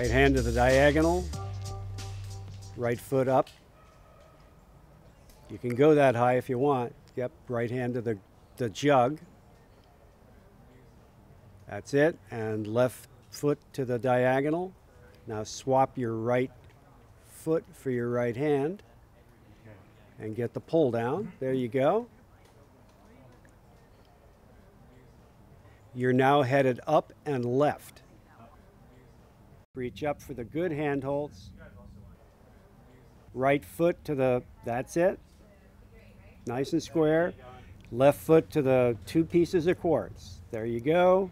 Right hand to the diagonal. Right foot up. You can go that high if you want. Yep, right hand to the jug. That's it. And left foot to the diagonal. Now swap your right foot for your right hand and get the pull down. There you go. You're now headed up and left. Reach up for the good handholds. Right foot to the, that's it. Nice and square. Left foot to the two pieces of quartz. There you go.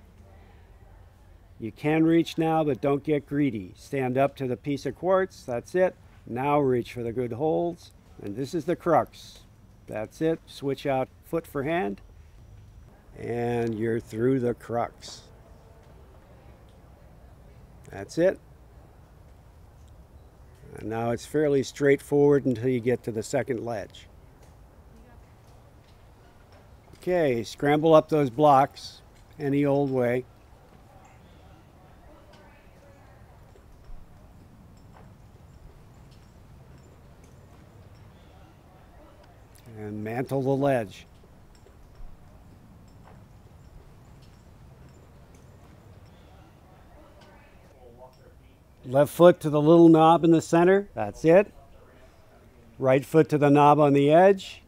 You can reach now, but don't get greedy. Stand up to the piece of quartz. That's it. Now reach for the good holds. And this is the crux. That's it. Switch out foot for hand. And you're through the crux. That's it. And now it's fairly straightforward until you get to the second ledge. Okay, scramble up those blocks any old way. And mantle the ledge. Left foot to the little knob in the center. That's it. Right foot to the knob on the edge.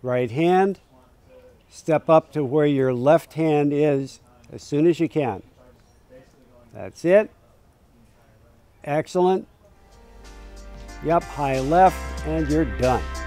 Right hand. Step up to where your left hand is as soon as you can. That's it. Excellent. Yep, high left, and you're done.